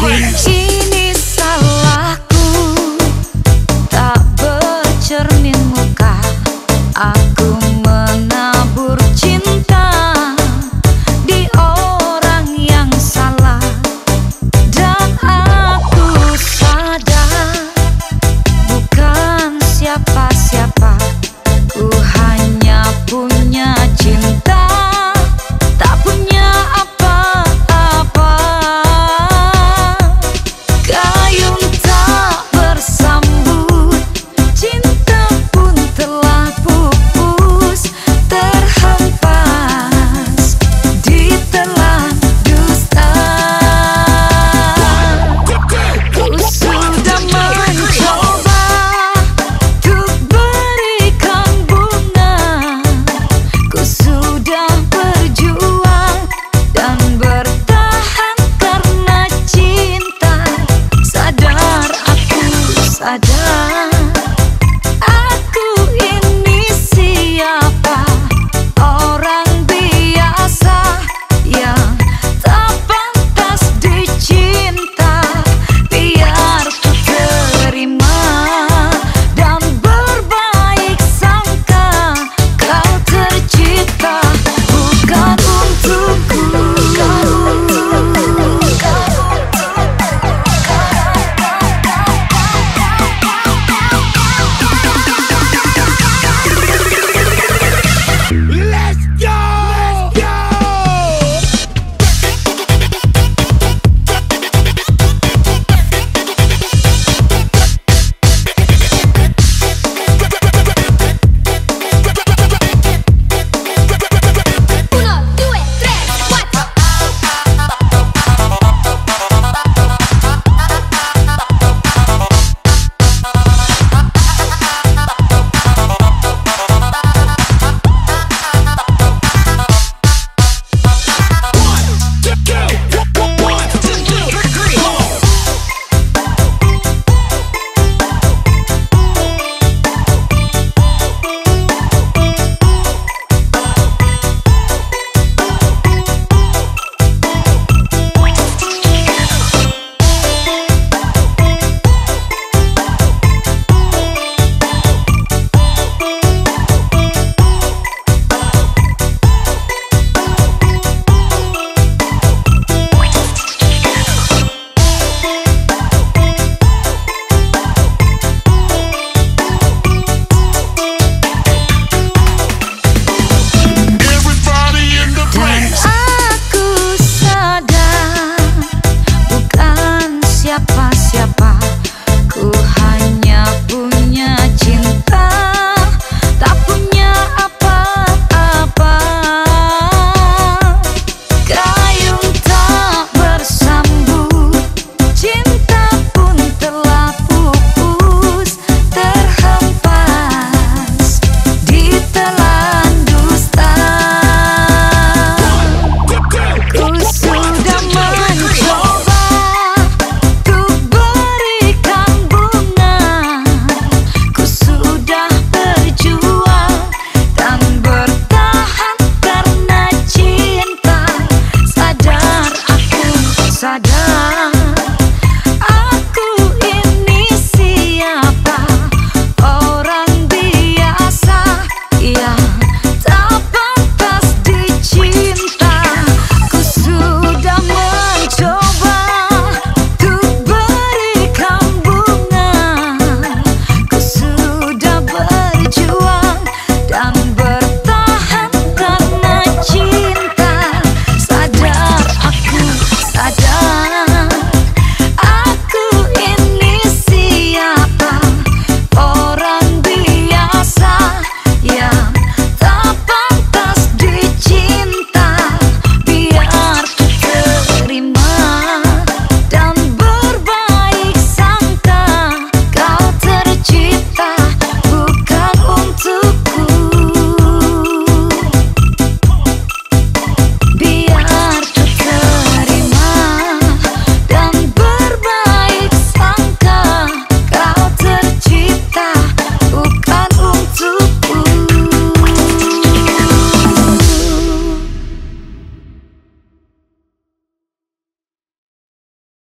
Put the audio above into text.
Ini salahku, tak bercermin muka. Aku menabur cinta di orang yang salah. Dan aku sadar bukan siapa-siapa. Ku hanya punya cinta. Sadar